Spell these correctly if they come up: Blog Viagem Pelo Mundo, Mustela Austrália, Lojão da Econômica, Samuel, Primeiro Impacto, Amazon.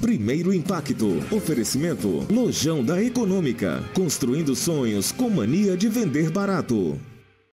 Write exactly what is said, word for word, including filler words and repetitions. Primeiro Impacto. Oferecimento Lojão da Econômica. Construindo sonhos com mania de vender barato.